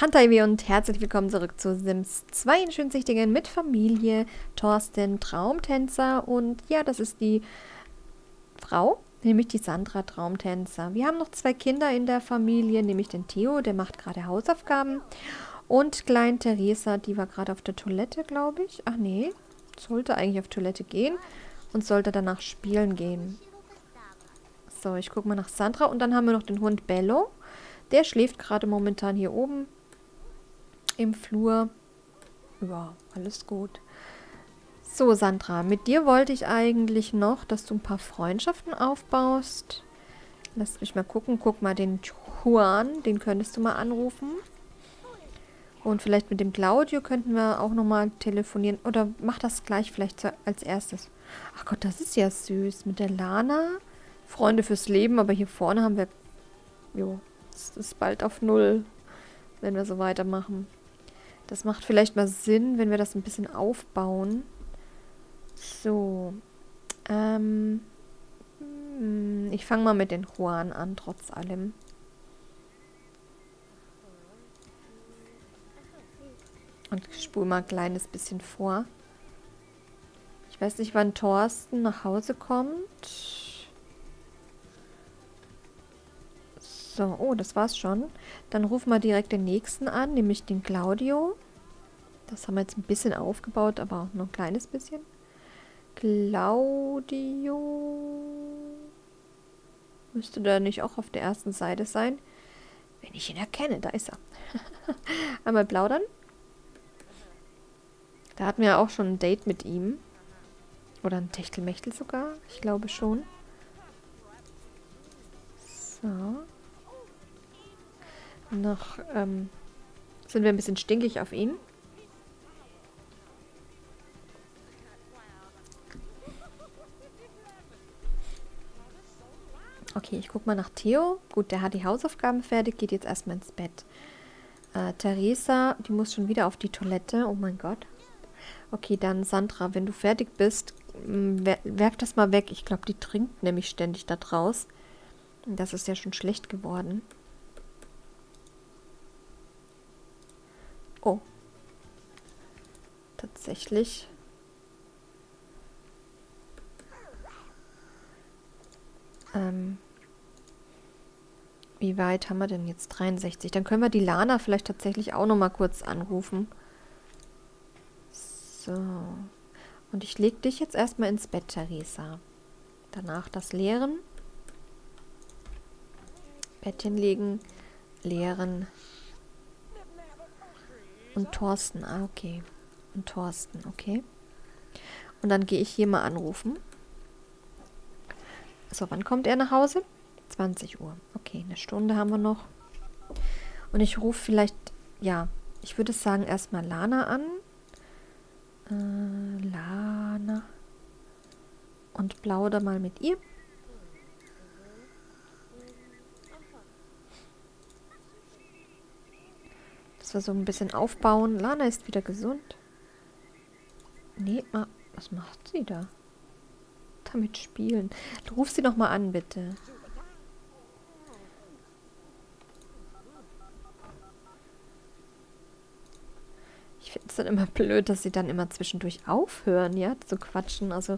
Hi und herzlich willkommen zurück zu Sims 2 in Schönsichtingen mit Familie Thorsten Traumtänzer. Und ja, das ist die Frau, nämlich die Sandra Traumtänzer. Wir haben noch zwei Kinder in der Familie, nämlich den Theo, der macht gerade Hausaufgaben. Und klein Theresa, die war gerade auf der Toilette, glaube ich. Ach nee, sollte eigentlich auf Toilette gehen und sollte danach spielen gehen. So, ich gucke mal nach Sandra. Und dann haben wir noch den Hund Bello. Der schläft gerade momentan hier oben im Flur. Ja, alles gut. So, Sandra, mit dir wollte ich eigentlich noch, dass du ein paar Freundschaften aufbaust. Lass mich mal gucken. Guck mal den Juan, den könntest du mal anrufen. Und vielleicht mit dem Claudio könnten wir auch nochmal telefonieren. Oder mach das gleich vielleicht als erstes. Ach Gott, das ist ja süß. Mit der Lana. Freunde fürs Leben, aber hier vorne haben wir... Jo, es ist bald auf Null, wenn wir so weitermachen. Das macht vielleicht mal Sinn, wenn wir das ein bisschen aufbauen. So. Ich fange mal mit den Juan an, trotz allem. Und spule mal ein kleines bisschen vor. Ich weiß nicht, wann Thorsten nach Hause kommt. So, oh, das war's schon. Dann rufen wir direkt den nächsten an, nämlich den Claudio. Das haben wir jetzt ein bisschen aufgebaut, aber auch nur ein kleines bisschen. Claudio. Müsste da nicht auch auf der ersten Seite sein? Wenn ich ihn erkenne, da ist er. Einmal plaudern. Da hatten wir auch schon ein Date mit ihm. Oder ein Techtelmechtel sogar. Ich glaube schon. So. Noch sind wir ein bisschen stinkig auf ihn. Okay, ich gucke mal nach Theo. Gut, der hat die Hausaufgaben fertig, geht jetzt erstmal ins Bett. Theresa, die muss schon wieder auf die Toilette. Oh mein Gott. Okay, dann Sandra, wenn du fertig bist, werf das mal weg. Ich glaube, die trinkt nämlich ständig da draus. Das ist ja schon schlecht geworden. Oh. Tatsächlich. Wie weit haben wir denn jetzt? 63. Dann können wir die Lana vielleicht tatsächlich auch nochmal kurz anrufen. So. Und ich lege dich jetzt erstmal ins Bett, Theresa. Danach das Leeren. Bettchen legen. Leeren. Und Thorsten, ah, okay. Und Thorsten, okay. Und dann gehe ich hier mal anrufen. So, wann kommt er nach Hause? 20 Uhr. Okay, eine Stunde haben wir noch. Und ich rufe vielleicht, ja, ich würde sagen, erstmal Lana an. Lana. Und plaudere mal mit ihr. Wir so ein bisschen aufbauen. Lana ist wieder gesund. Nee, was macht sie da? Damit spielen. Ruf sie nochmal an, bitte. Ich finde es dann immer blöd, dass sie dann immer zwischendurch aufhören, ja, zu quatschen. Also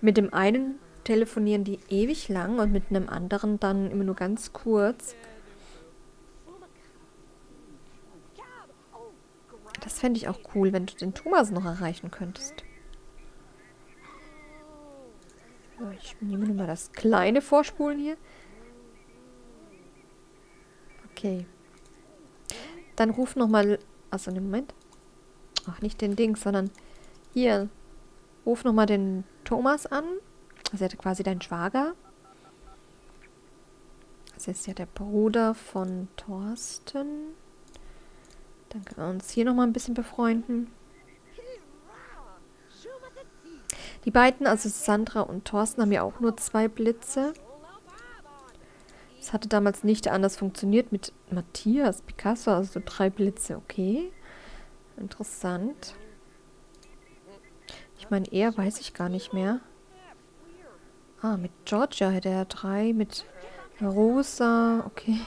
mit dem einen telefonieren die ewig lang und mit einem anderen dann immer nur ganz kurz. Das fände ich auch cool, wenn du den Thomas noch erreichen könntest. So, ich nehme nur mal das kleine Vorspulen hier. Okay. Dann ruf nochmal... Achso, ne, Moment. Ach, nicht den Ding, sondern hier. Ruf nochmal den Thomas an. Also er ist quasi dein Schwager. Das ist ja der Bruder von Thorsten. Dann können wir uns hier nochmal ein bisschen befreunden. Die beiden, also Sandra und Thorsten, haben ja auch nur zwei Blitze. Es hatte damals nicht anders funktioniert mit Matthias, Picasso, also 3 Blitze. Okay, interessant. Ich meine, eher weiß ich gar nicht mehr. Ah, mit Georgia hätte er 3, mit Rosa, okay.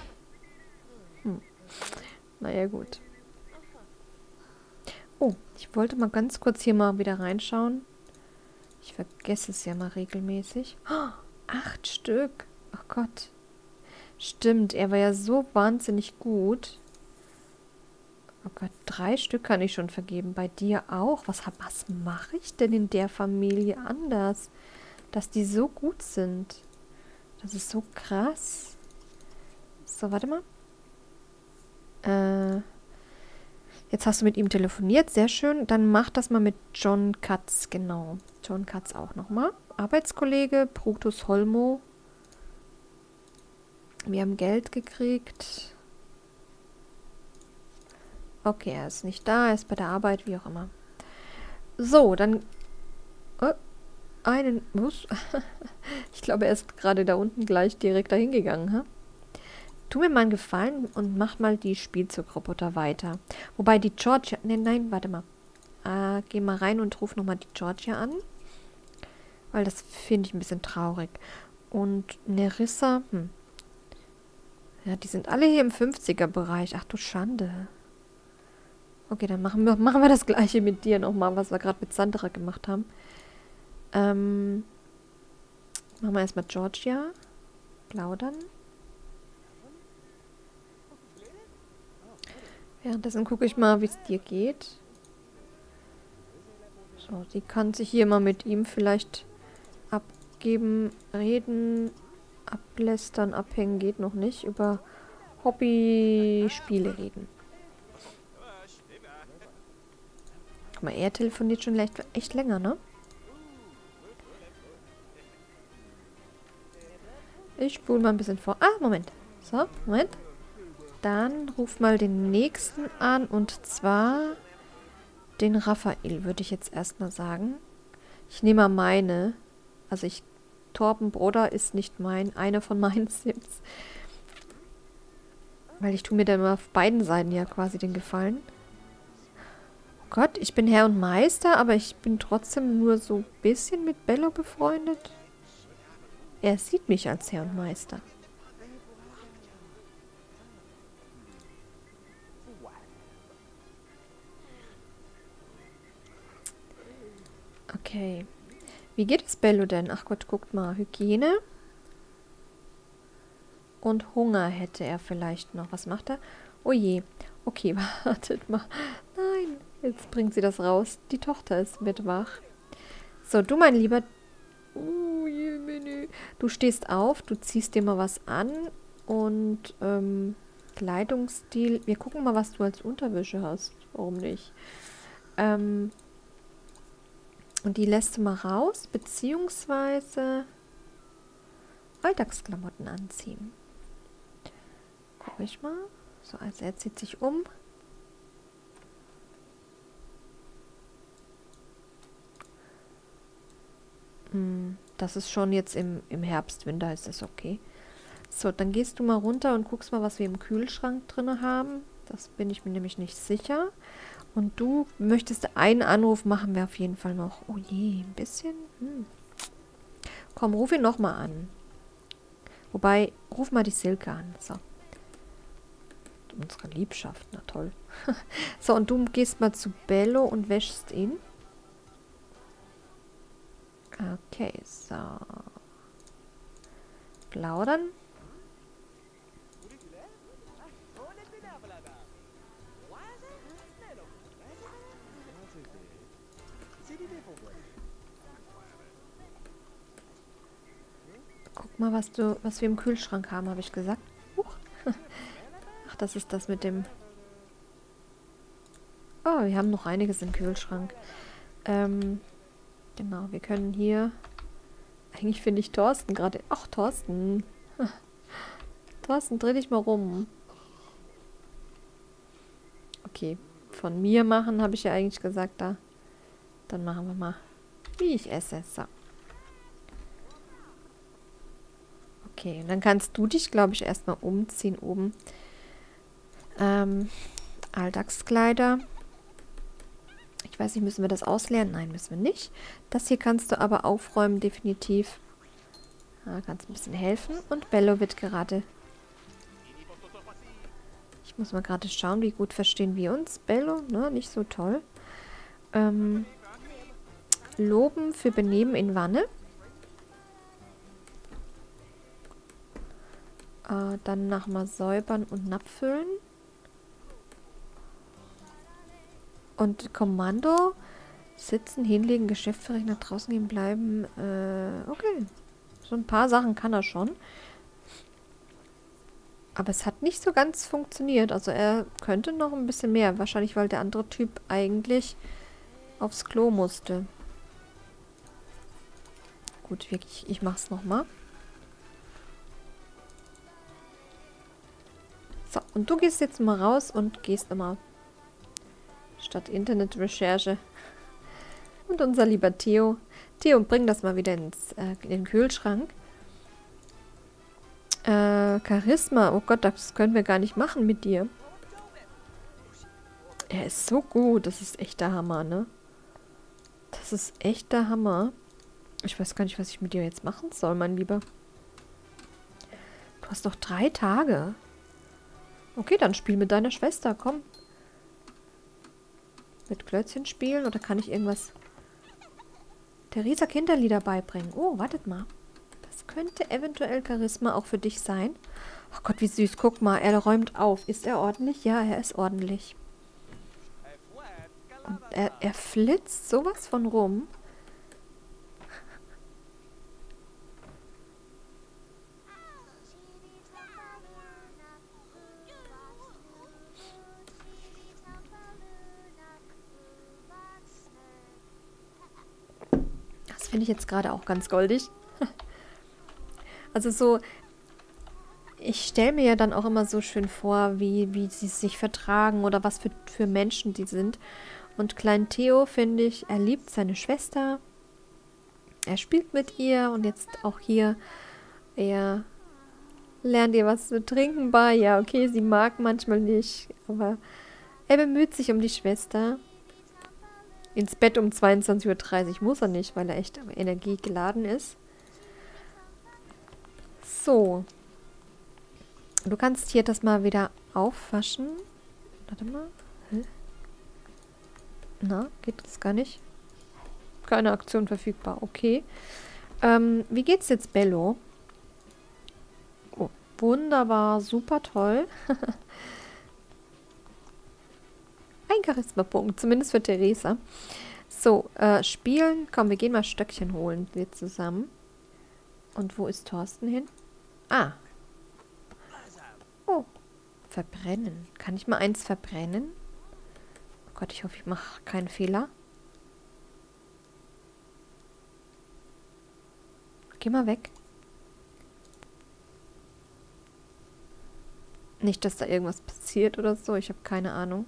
Naja, gut. Oh, ich wollte mal ganz kurz hier mal wieder reinschauen. Ich vergesse es ja mal regelmäßig. Oh, 8 Stück. Ach Gott. Stimmt, er war ja so wahnsinnig gut. Oh Gott, 3 Stück kann ich schon vergeben. Bei dir auch. Was mache ich denn in der Familie anders, dass die so gut sind? Das ist so krass. So, warte mal. Jetzt hast du mit ihm telefoniert. Sehr schön. Dann mach das mal mit John Katz. Genau. John Katz auch nochmal. Arbeitskollege, Brutus Holmo. Wir haben Geld gekriegt. Okay, er ist nicht da. Er ist bei der Arbeit, wie auch immer. So, dann... Oh, einen... Muss. Ich glaube, er ist gerade da unten gleich direkt dahin gegangen, ha? Tu mir mal einen Gefallen und mach mal die Spielzeugroboter weiter. Wobei die Georgia... Nein, warte mal. Geh mal rein und ruf nochmal die Georgia an. Weil das finde ich ein bisschen traurig. Und Nerissa... Hm. Ja, die sind alle hier im 50er-Bereich. Ach du Schande. Okay, dann machen wir das Gleiche mit dir nochmal, was wir gerade mit Sandra gemacht haben. Machen wir erstmal Georgia. Plaudern. Währenddessen gucke ich mal, wie es dir geht. So, sie kann sich hier mal mit ihm vielleicht abgeben, reden, ablästern, abhängen geht noch nicht. Über Hobby-Spiele reden. Guck mal, er telefoniert schon echt länger, ne? Ich spule mal ein bisschen vor. Ah, Moment. So, Moment. Dann ruf mal den nächsten an, und zwar den Raphael, würde ich jetzt erstmal sagen. Ich nehme mal meine. Also Torben Broder ist nicht mein, eine von meinen Sims. Weil ich tue mir dann mal auf beiden Seiten ja quasi den Gefallen. Oh Gott, ich bin Herr und Meister, aber ich bin trotzdem nur so ein bisschen mit Bello befreundet. Er sieht mich als Herr und Meister. Okay. Wie geht es Bello denn? Ach Gott, guckt mal. Hygiene. Und Hunger hätte er vielleicht noch. Was macht er? Oh je. Okay, wartet mal. Nein, jetzt bringt sie das raus. Die Tochter ist mit wach. So, du mein Lieber. Du stehst auf, du ziehst dir mal was an. Und Kleidungsstil. Wir gucken mal, was du als Unterwäsche hast. Warum nicht? Und die lässt du mal raus, beziehungsweise Alltagsklamotten anziehen. Guck ich mal. So, also er zieht sich um. Das ist schon jetzt im Herbst, Winter ist das okay. So, dann gehst du mal runter und guckst mal, was wir im Kühlschrank drin haben. Das bin ich mir nämlich nicht sicher. Und du möchtest einen Anruf machen, wir auf jeden Fall noch. Oh je, ein bisschen. Komm, ruf ihn nochmal an. Wobei, ruf mal die Silke an. So. Unsere Liebschaft, na toll. So, und du gehst mal zu Bello und wäschst ihn. Okay, so. Plaudern. Guck mal, was wir im Kühlschrank haben, habe ich gesagt. Huch. Ach, das ist das mit dem... Oh, wir haben noch einiges im Kühlschrank. Genau, wir können hier... Eigentlich finde ich Thorsten gerade... Ach, Thorsten. Thorsten, dreh dich mal rum. Okay, von mir machen, habe ich ja eigentlich gesagt da. Dann machen wir mal, wie ich esse. So. Okay, und dann kannst du dich, glaube ich, erstmal umziehen oben. Alltagskleider. Ich weiß nicht, müssen wir das ausleeren? Nein, müssen wir nicht. Das hier kannst du aber aufräumen, definitiv. Da kannst ein bisschen helfen. Und Bello wird gerade... Ich muss mal gerade schauen, wie gut verstehen wir uns. Bello, ne? Nicht so toll. Loben für Benehmen in Wanne. Dann nach mal säubern und napfüllen. Und Kommando. Sitzen, hinlegen, Geschäftsbereich nach draußen gehen, bleiben. Okay. So ein paar Sachen kann er schon. Aber es hat nicht so ganz funktioniert. Also er könnte noch ein bisschen mehr. Wahrscheinlich, weil der andere Typ eigentlich aufs Klo musste. Gut, wirklich, ich mach's nochmal. So, und du gehst jetzt mal raus und gehst immer. Statt Internetrecherche. Und unser lieber Theo. Theo, bring das mal wieder in den Kühlschrank. Charisma. Oh Gott, das können wir gar nicht machen mit dir. Er ist so gut. Das ist echt der Hammer, ne? Das ist echt der Hammer. Ich weiß gar nicht, was ich mit dir jetzt machen soll, mein Lieber. Du hast noch 3 Tage. Okay, dann spiel mit deiner Schwester. Komm. Mit Klötzchen spielen oder kann ich irgendwas... Theresa Kinderlieder beibringen. Oh, wartet mal. Das könnte eventuell Charisma auch für dich sein. Oh Gott, wie süß. Guck mal, er räumt auf. Ist er ordentlich? Ja, er ist ordentlich. Und er flitzt sowas von rum. Finde ich jetzt gerade auch ganz goldig. Also so, ich stelle mir ja dann auch immer so schön vor, wie sie sich vertragen oder was für Menschen die sind. Und Klein Theo, finde ich, er liebt seine Schwester. Er spielt mit ihr und jetzt auch hier, er lernt ihr was zu trinken bei. Ja, okay, sie mag manchmal nicht, aber er bemüht sich um die Schwester. Ins Bett um 22:30 Uhr muss er nicht, weil er echt energiegeladen ist. So. Du kannst hier das mal wieder aufwaschen. Warte mal. Hä? Na, geht das gar nicht? Keine Aktion verfügbar. Okay. Wie geht's jetzt, Bello? Oh, wunderbar, super toll. Ein Charisma-Punkt, zumindest für Theresa. So, spielen. Komm, wir gehen mal Stöckchen holen, wir zusammen. Und wo ist Thorsten hin? Ah. Oh, verbrennen. Kann ich mal eins verbrennen? Oh Gott, ich hoffe, ich mache keinen Fehler. Geh mal weg. Nicht, dass da irgendwas passiert oder so. Ich habe keine Ahnung.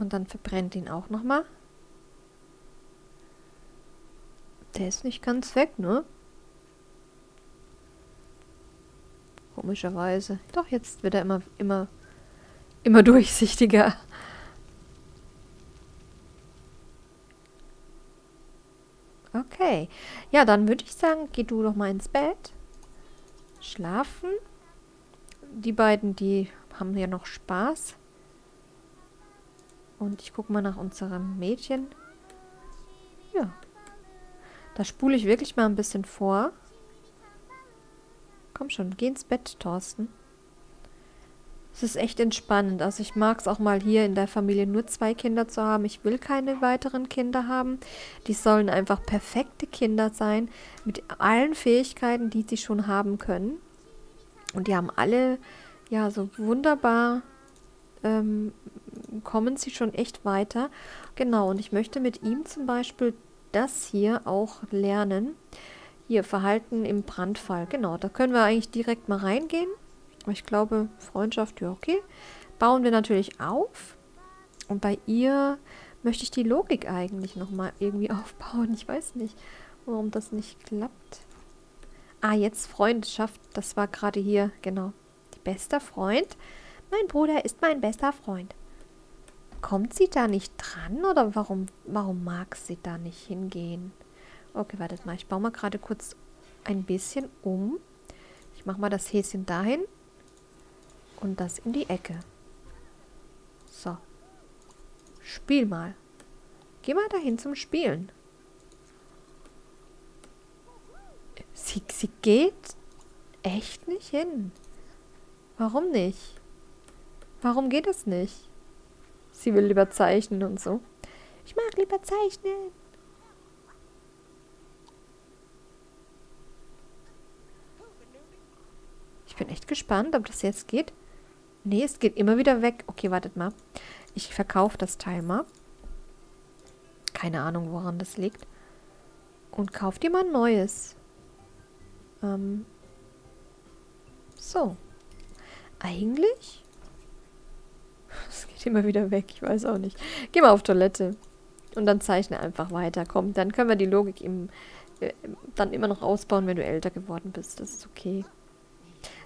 Und dann verbrennt ihn auch nochmal. Der ist nicht ganz weg, ne? Komischerweise. Doch, jetzt wird er immer durchsichtiger. Okay. Ja, dann würde ich sagen, geh du doch mal ins Bett. Schlafen. Die beiden, die haben ja noch Spaß. Und ich gucke mal nach unserem Mädchen. Ja. Da spule ich wirklich mal ein bisschen vor. Komm schon, geh ins Bett, Thorsten. Es ist echt entspannend. Also ich mag es auch mal hier in der Familie nur 2 Kinder zu haben. Ich will keine weiteren Kinder haben. Die sollen einfach perfekte Kinder sein. Mit allen Fähigkeiten, die sie schon haben können. Und die haben alle, ja, so wunderbar... kommen sie schon echt weiter. Genau, und ich möchte mit ihm zum Beispiel das hier auch lernen. Hier, Verhalten im Brandfall. Genau, da können wir eigentlich direkt mal reingehen. Ich glaube, Freundschaft, ja, okay. Bauen wir natürlich auf. Und bei ihr möchte ich die Logik eigentlich nochmal irgendwie aufbauen. Ich weiß nicht, warum das nicht klappt. Ah, jetzt Freundschaft. Das war gerade hier, genau. Die beste Freund. Mein Bruder ist mein bester Freund. Kommt sie da nicht dran oder warum mag sie da nicht hingehen? Okay, wartet mal. Ich baue mal gerade kurz ein bisschen um. Ich mache mal das Häschen dahin und das in die Ecke. So. Spiel mal. Geh mal dahin zum Spielen. Sie geht echt nicht hin. Warum nicht? Warum geht es nicht? Sie will lieber zeichnen und so. Ich mag lieber zeichnen. Ich bin echt gespannt, ob das jetzt geht. Nee, es geht immer wieder weg. Okay, wartet mal. Ich verkaufe das Teil mal. Keine Ahnung, woran das liegt. Und kauft ihr mal ein neues. So. Eigentlich? Es geht immer wieder weg. Ich weiß auch nicht. Geh mal auf Toilette. Und dann zeichne einfach weiter. Komm, dann können wir die Logik dann immer noch ausbauen, wenn du älter geworden bist. Das ist okay.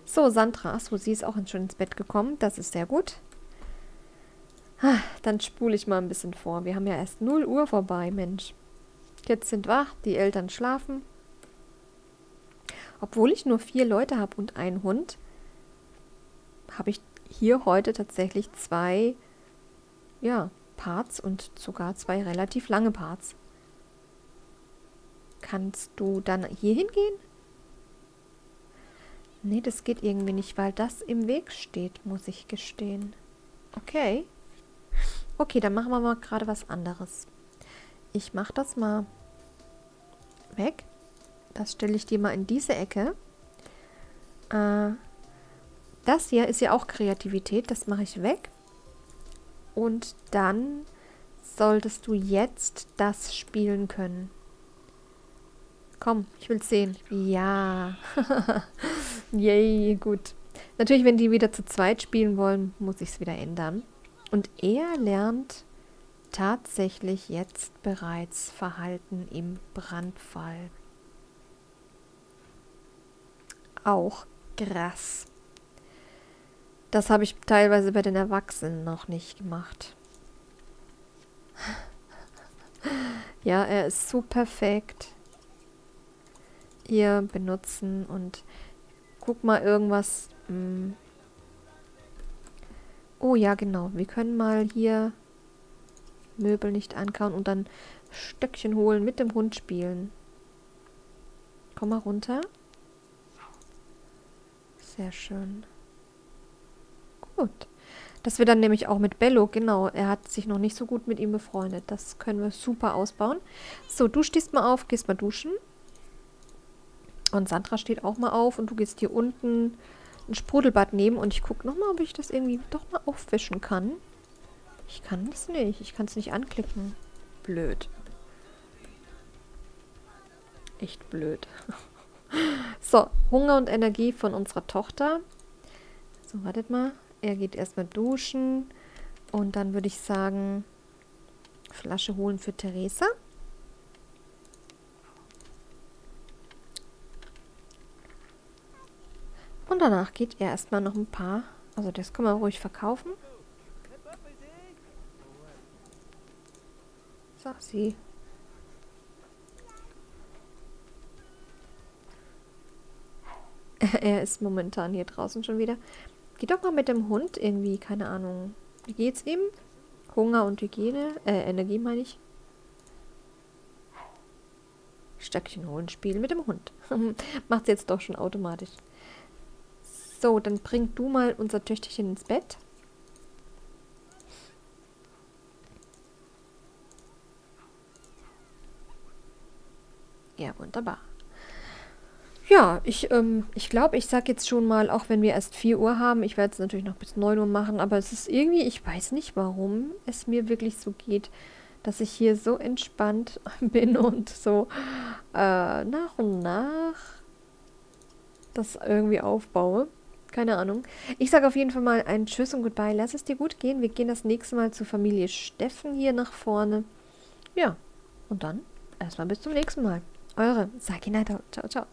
So, Sandra. Achso, sie ist auch schon ins Bett gekommen. Das ist sehr gut. Dann spule ich mal ein bisschen vor. Wir haben ja erst 0 Uhr vorbei, Mensch. Jetzt sind wach, die Eltern schlafen. Obwohl ich nur 4 Leute habe und einen Hund, habe ich hier heute tatsächlich 2 Parts und sogar 2 relativ lange Parts. Kannst du dann hier hingehen? Nee, das geht irgendwie nicht, weil das im Weg steht, muss ich gestehen. Okay. Okay, dann machen wir mal gerade was anderes. Ich mache das mal weg. Das stelle ich dir mal in diese Ecke. Das hier ist ja auch Kreativität. Das mache ich weg. Und dann solltest du jetzt das spielen können. Komm, ich will sehen. Ja. Yay, gut. Natürlich, wenn die wieder zu zweit spielen wollen, muss ich es wieder ändern. Und er lernt tatsächlich jetzt bereits Verhalten im Brandfall. Auch krass. Das habe ich teilweise bei den Erwachsenen noch nicht gemacht. Ja, er ist so perfekt. Hier benutzen und guck mal irgendwas... Oh ja, genau. Wir können mal hier Möbel nicht ankauen und dann Stöckchen holen, mit dem Hund spielen. Komm mal runter. Sehr schön. Gut. Das wird dann nämlich auch mit Bello, genau. Er hat sich noch nicht so gut mit ihm befreundet. Das können wir super ausbauen. So, du stehst mal auf, gehst mal duschen. Und Sandra steht auch mal auf und du gehst hier unten... ein Sprudelbad nehmen und ich gucke nochmal, ob ich das irgendwie doch mal aufwischen kann. Ich kann es nicht. Ich kann es nicht anklicken. Blöd. Echt blöd. So, Hunger und Energie von unserer Tochter. So, wartet mal. Er geht erstmal duschen und dann würde ich sagen, Flasche holen für Theresa. Und danach geht er erstmal noch ein paar. Also das können wir ruhig verkaufen. So, sie. Er ist momentan hier draußen schon wieder. Geht doch mal mit dem Hund irgendwie, keine Ahnung. Wie geht's ihm? Hunger und Hygiene, Energie meine ich. Stöckchen holen, spielen mit dem Hund. Macht's jetzt doch schon automatisch. So, dann bring du mal unser Töchterchen ins Bett. Ja, wunderbar. Ja, ich glaube, ich sage jetzt schon mal, auch wenn wir erst 4 Uhr haben, ich werde es natürlich noch bis 9 Uhr machen, aber es ist irgendwie, ich weiß nicht, warum es mir wirklich so geht, dass ich hier so entspannt bin und so nach und nach das irgendwie aufbaue. Keine Ahnung. Ich sage auf jeden Fall mal einen Tschüss und Goodbye. Lass es dir gut gehen. Wir gehen das nächste Mal zur Familie Steffen hier nach vorne. Ja, und dann erstmal bis zum nächsten Mal. Eure Sakina. Ciao, ciao.